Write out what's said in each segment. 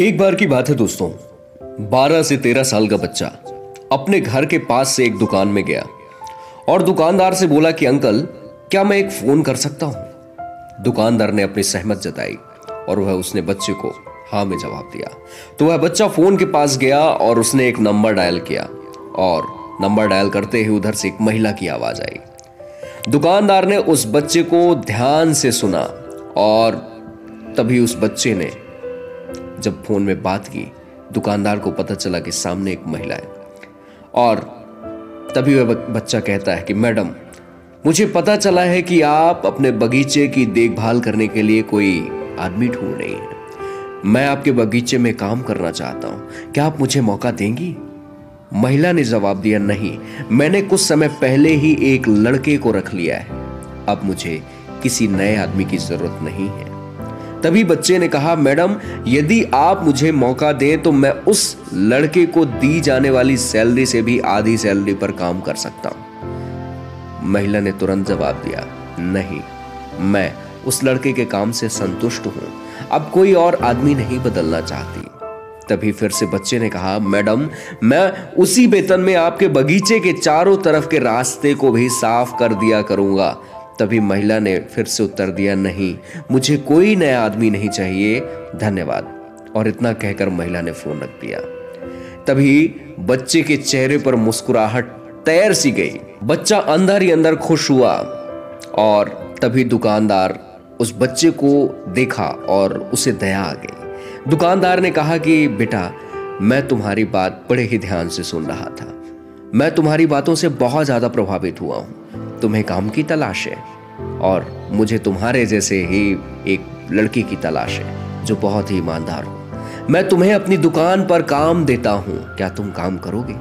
एक बार की बात है दोस्तों, 12 से 13 साल का बच्चा अपने घर के पास से एक दुकान में गया और दुकानदार से बोला कि अंकल, क्या मैं एक फ़ोन कर सकता हूँ। दुकानदार ने अपनी सहमत जताई और वह उसने बच्चे को हाँ में जवाब दिया। तो वह बच्चा फ़ोन के पास गया और उसने एक नंबर डायल किया और नंबर डायल करते ही उधर से एक महिला की आवाज़ आई। दुकानदार ने उस बच्चे को ध्यान से सुना और तभी उस बच्चे ने जब फोन में बात की, दुकानदार को पता चला कि सामने एक महिला है और तभी वह बच्चा कहता है कि मैडम, मुझे पता चला है कि आप अपने बगीचे की देखभाल करने के लिए कोई आदमी ढूंढ रही हैं। मैं आपके बगीचे में काम करना चाहता हूं, क्या आप मुझे मौका देंगी। महिला ने जवाब दिया, नहीं, मैंने कुछ समय पहले ही एक लड़के को रख लिया है, अब मुझे किसी नए आदमी की जरूरत नहीं है। तभी बच्चे ने कहा, मैडम, यदि आप मुझे मौका दें तो मैं उस लड़के को दी जाने वाली सैलरी से भी आधी सैलरी पर काम कर सकता हूं। महिला ने तुरंत जवाब दिया, नहीं, मैं उस लड़के के काम से संतुष्ट हूं, अब कोई और आदमी नहीं बदलना चाहती। तभी फिर से बच्चे ने कहा, मैडम, मैं उसी वेतन में आपके बगीचे के चारों तरफ के रास्ते को भी साफ कर दिया करूंगा। तभी महिला ने फिर से उत्तर दिया, नहीं, मुझे कोई नया आदमी नहीं चाहिए, धन्यवाद। और इतना कहकर महिला ने फोन रख दिया। तभी बच्चे के चेहरे पर मुस्कुराहट तैर सी गई। बच्चा अंदर ही अंदर खुश हुआ और तभी दुकानदार उस बच्चे को देखा और उसे दया आ गई। दुकानदार ने कहा कि बेटा, मैं तुम्हारी बात बड़े ही ध्यान से सुन रहा था, मैं तुम्हारी बातों से बहुत ज़्यादा प्रभावित हुआ हूँ। तुम्हें काम की तलाश है और मुझे तुम्हारे जैसे ही एक लड़की की तलाश है जो बहुत ही ईमानदार हो। मैं तुम्हें अपनी दुकान पर काम देता हूँ, क्या तुम काम करोगे।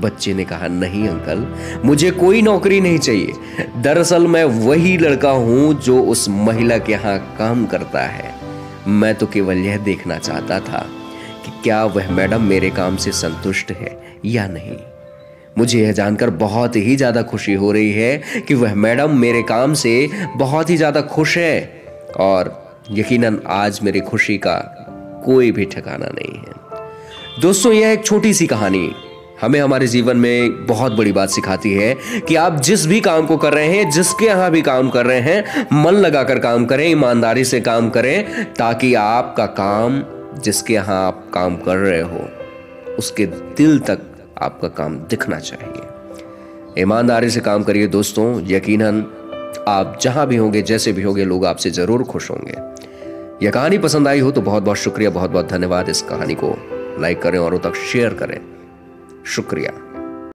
बच्चे ने कहा, नहीं अंकल, मुझे कोई नौकरी नहीं चाहिए, दरअसल मैं वही लड़का हूं जो उस महिला के यहाँ काम करता है। मैं तो केवल यह देखना चाहता था कि क्या वह मैडम मेरे काम से संतुष्ट है या नहीं। मुझे यह जानकर बहुत ही ज़्यादा खुशी हो रही है कि वह मैडम मेरे काम से बहुत ही ज़्यादा खुश है और यकीनन आज मेरी खुशी का कोई भी ठिकाना नहीं है। दोस्तों, यह एक छोटी सी कहानी हमें हमारे जीवन में बहुत बड़ी बात सिखाती है कि आप जिस भी काम को कर रहे हैं, जिसके यहाँ भी काम कर रहे हैं, मन लगाकर काम करें, ईमानदारी से काम करें, ताकि आपका काम, जिसके यहाँ आप काम कर रहे हो, उसके दिल तक आपका काम दिखना चाहिए। ईमानदारी से काम करिए दोस्तों, यकीनन आप जहाँ भी होंगे, जैसे भी होंगे, लोग आपसे ज़रूर खुश होंगे। यह कहानी पसंद आई हो तो बहुत बहुत शुक्रिया, बहुत बहुत धन्यवाद। इस कहानी को लाइक करें और उन तक शेयर करें। शुक्रिया।